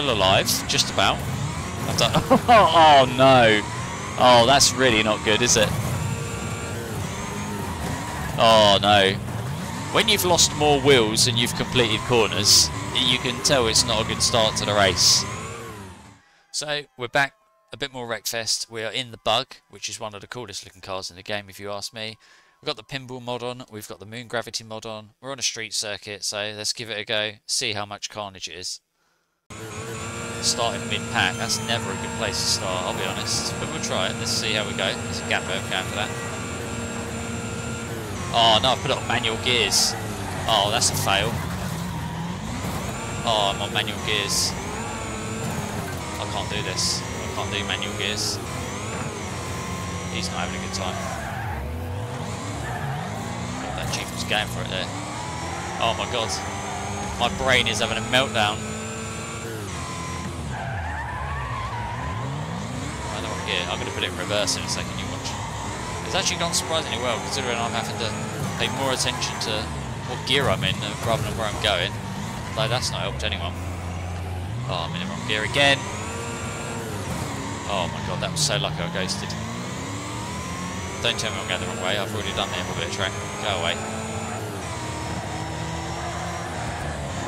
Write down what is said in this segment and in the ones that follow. still alive, just about. I've done oh no. Oh, that's really not good, is it? Oh no. When you've lost more wheels than you've completed corners, you can tell it's not a good start to the race. So we're back, a bit more Wreckfest. We are in the Bug, which is one of the coolest looking cars in the game if you ask me. We've got the Pinball mod on, we've got the Moon Gravity mod on, we're on a street circuit, so let's give it a go, see how much carnage it is. Starting mid-pack, that's never a good place to start, I'll be honest, but we'll try it, let's see how we go. There's a gap over after that. Oh no, I put it on manual gears. Oh, that's a fail. Oh, I'm on manual gears. I can't do this. I can't do manual gears. He's not having a good time. God, that chief was going for it there. Oh my god. My brain is having a meltdown. I don't want gear. I'm going to put it in reverse in a second, you watch. It's actually gone surprisingly well, considering I'm having to pay more attention to what gear I'm in rather than where I'm going. Though that's not helped anyone. Oh, I'm in the wrong gear again. Oh my god, that was so lucky I ghosted. Don't tell me I'm going the wrong way, I've already done the bit of track. Go away.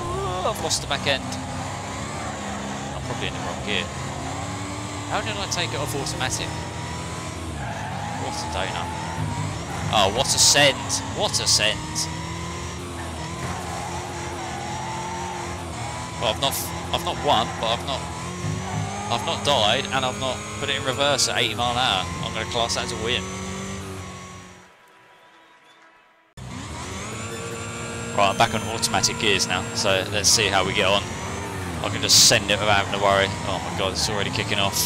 Oh, I've lost the back end. I'm probably in the wrong gear. How did I take it off automatic? What a donut. Oh, what a send. What a send. Well, I've not won, but I've not died, and I've not put it in reverse at 80 mile an hour. I'm going to class that as a win. Right, I'm back on automatic gears now, so let's see how we get on. I can just send it without having to worry. Oh my god, it's already kicking off.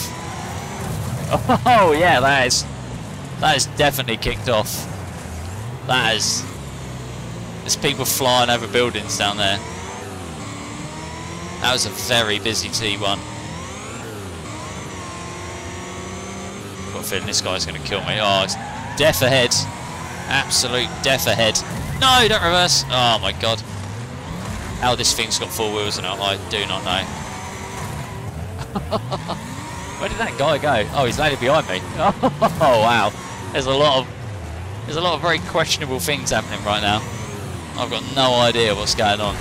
Oh yeah, that is definitely kicked off. That is. There's people flying over buildings down there. That was a very busy T1. I've got a feeling this guy's going to kill me. Oh, it's death ahead. Absolute death ahead. No, don't reverse. Oh my god. How this thing's got four wheels on it, I do not know. Where did that guy go? Oh, he's landed behind me. Oh wow. There's a lot of very questionable things happening right now. I've got no idea what's going on.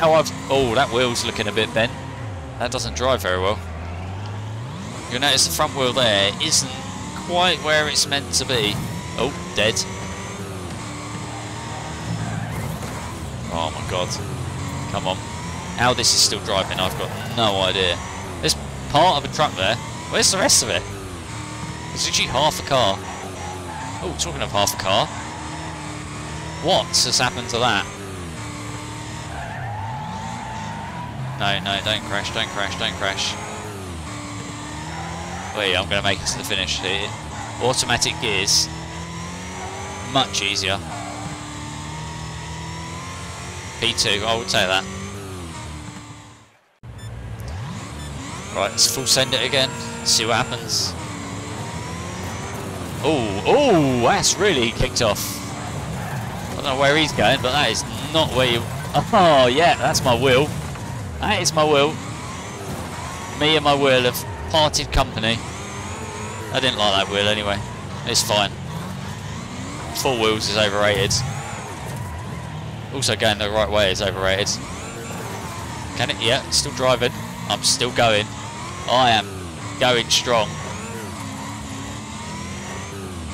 Oh, that wheel's looking a bit bent. That doesn't drive very well. You'll notice the front wheel there isn't quite where it's meant to be. Oh, dead. Oh my god. Come on. How this is still driving, I've got no idea. There's part of a truck there. Where's the rest of it? It's literally half a car. Oh, talking of half a car. What has happened to that? No, don't crash, don't crash, don't crash. Wait, I'm going to make it to the finish here. Automatic gears. Much easier. P2, I would say that. Right, let's full send it again. See what happens. Oh, that's really kicked off. I don't know where he's going, but that is not where you... Oh, yeah, that's my wheel. That is my wheel. Me and my wheel have parted company. I didn't like that wheel anyway. It's fine. Four wheels is overrated. Also going the right way is overrated. Can it? Yeah, still driving. I'm still going. I am going strong.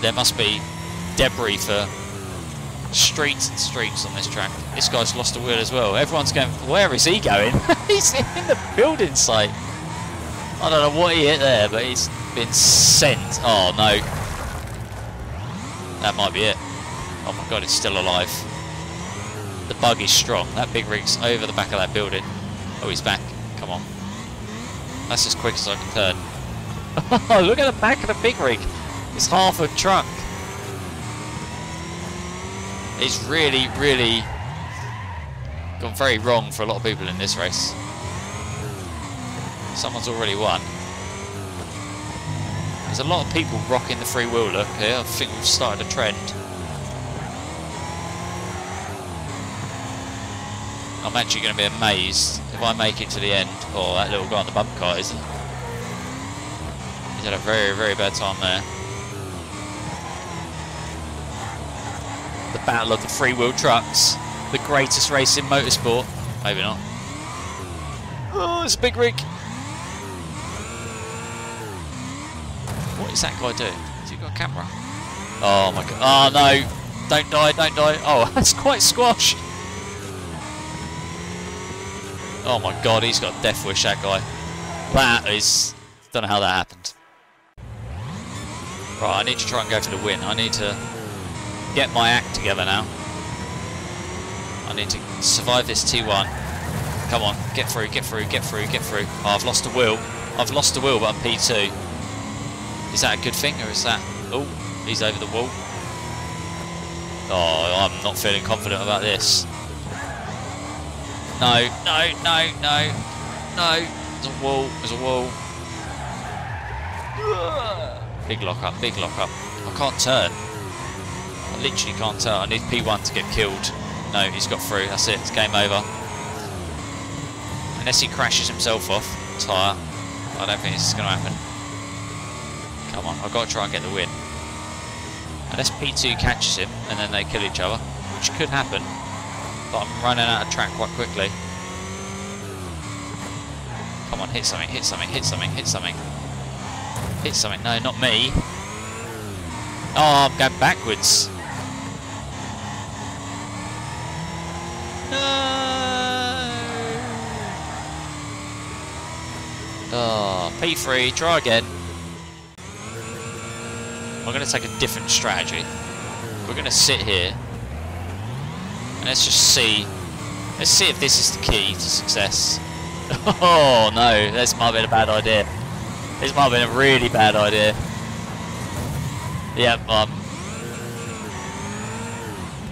There must be debris for streets and streets on this track. This guy's lost a wheel as well. Everyone's going, where is he going? He's in the building site. I don't know what he hit there, but he's been sent. Oh no. That might be it. Oh my god, it's still alive. The bug is strong. That big rig's over the back of that building. Oh, he's back. Come on. That's as quick as I can turn. Oh, look at the back of the big rig. It's half a truck. It's really, really gone very wrong for a lot of people in this race. Someone's already won. There's a lot of people rocking the three-wheel look here. I think we've started a trend. I'm actually going to be amazed if I make it to the end. Oh, that little guy on the bump car, isn't he? He's had a very, very bad time there. The battle of the three-wheel trucks. The greatest race in motorsport. Maybe not. Oh, it's a big rig. What is that guy doing? Has he got a camera? Oh my god. Oh no. Don't die, don't die. Oh, that's quite squash. Oh my god, he's got a death wish, that guy. That is... Don't know how that happened. Right, I need to try and go for the win. I need to get my act together now. I need to survive this T1. Come on, get through, get through, get through, get through. Oh, I've lost the wheel. I've lost the wheel, but I'm P2. Is that a good thing, or is that... Oh, he's over the wall. Oh, I'm not feeling confident about this. No, no, no, no, no. There's a wall, there's a wall. Big lock up, big lock up. I can't turn. I literally can't turn. I need P1 to get killed. No, he's got through. That's it. It's game over. Unless he crashes himself off tire. I don't think this is going to happen. Come on. I've got to try and get the win. Unless P2 catches him and then they kill each other, which could happen. But I'm running out of track quite quickly. Come on, hit something, hit something, hit something, hit something. Hit something. No, not me. Oh, I'm going backwards. No. Oh, P3. Try again. We're going to take a different strategy. We're going to sit here and let's just see. Let's see if this is the key to success. Oh no, this might have been a bad idea. This might have been a really bad idea. Yeah,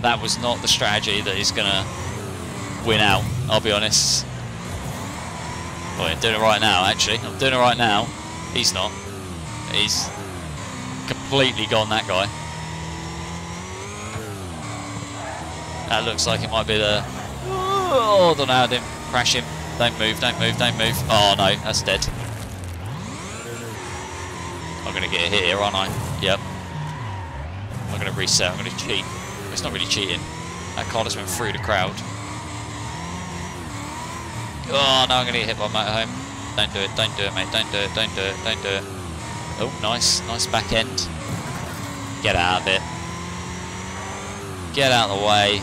that was not the strategy that is going to win out, I'll be honest. Well, I'm doing it right now, actually. I'm doing it right now. He's not. He's completely gone, that guy. That looks like it might be the... Oh, I don't know how I didn't crash him. Don't move, don't move, don't move. Oh, no, that's dead. I'm going to get hit here, aren't I? Yep. I'm going to reset. I'm going to cheat. It's not really cheating. That car just went through the crowd. Oh, no, I'm going to get hit by motorhome. Don't do it. Don't do it, mate. Don't do it. Don't do it. Don't do it. Oh, nice. Nice back end. Get out of it. Get out of the way.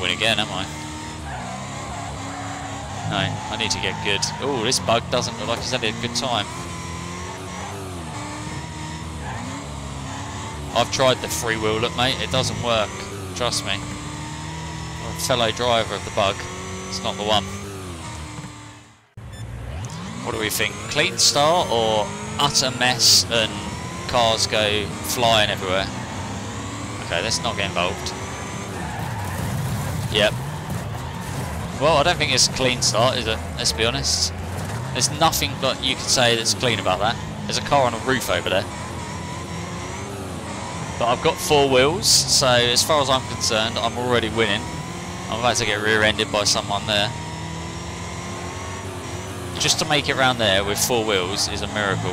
Win again, am I? No, I need to get good. Oh, this bug doesn't look like he's having a good time. I've tried the three-wheel look, mate. It doesn't work. Trust me. I'm a fellow driver of the bug. It's not the one. What do we think? Clean start or utter mess and cars go flying everywhere? Okay, let's not get involved. Yep. Well, I don't think it's a clean start, is it? Let's be honest. There's nothing that you can say that's clean about that. There's a car on a roof over there. But I've got four wheels, so as far as I'm concerned, I'm already winning. I'm about to get rear-ended by someone there. Just to make it round there with four wheels is a miracle.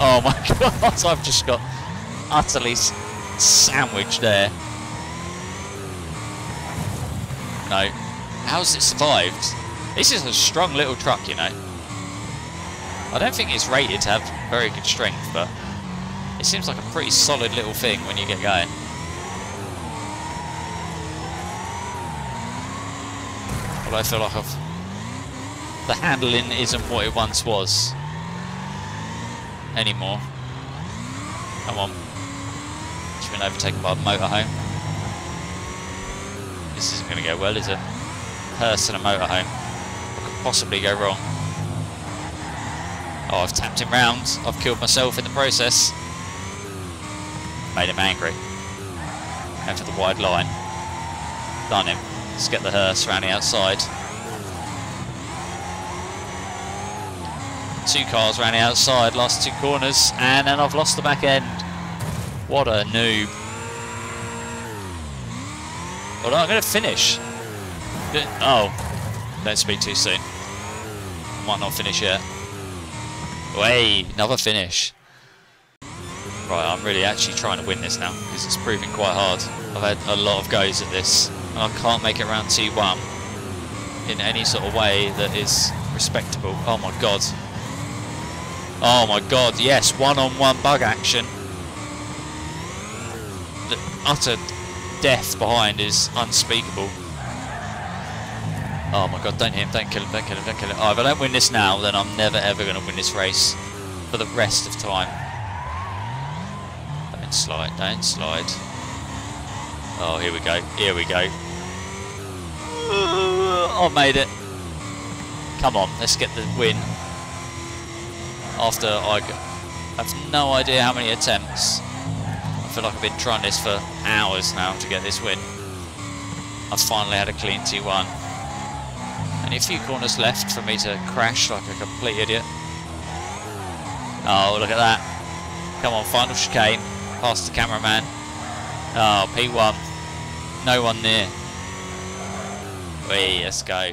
Oh my god, I've just got utterly sandwiched there. No. How's it survived? This is a strong little truck, you know. I don't think it's rated to have very good strength, but it seems like a pretty solid little thing when you get going. But I feel like the handling isn't what it once was anymore. Come on. It's been overtaken by a motorhome. This isn't going to go well, is it? Hearse and a motorhome. What could possibly go wrong? Oh, I've tapped him round. I've killed myself in the process. Made him angry. Going for the wide line. Done him. Let's get the hearse around the outside. two cars ran outside, last two corners, and then I've lost the back end. What a noob. Well, I'm going to finish. Oh, don't speak too soon. Might not finish yet. Hey, another finish. Right, I'm really actually trying to win this now, because it's proving quite hard. I've had a lot of goes at this, and I can't make it around T1 in any sort of way that is respectable. Oh my god. Oh my god, yes, one-on-one bug action. The utter death behind is unspeakable. Oh my god, don't hit him, don't kill him, don't kill him, don't kill him. Oh, if I don't win this now, then I'm never ever going to win this race for the rest of time. Don't slide, don't slide. Oh, here we go, here we go. I've made it. Come on, let's get the win. After I have no idea how many attempts. I feel like I've been trying this for hours now to get this win. I've finally had a clean T1. Only a few corners left for me to crash like a complete idiot. Oh, look at that. Come on, final chicane. Past the cameraman. Oh, P1. No one near. Wee, let's go.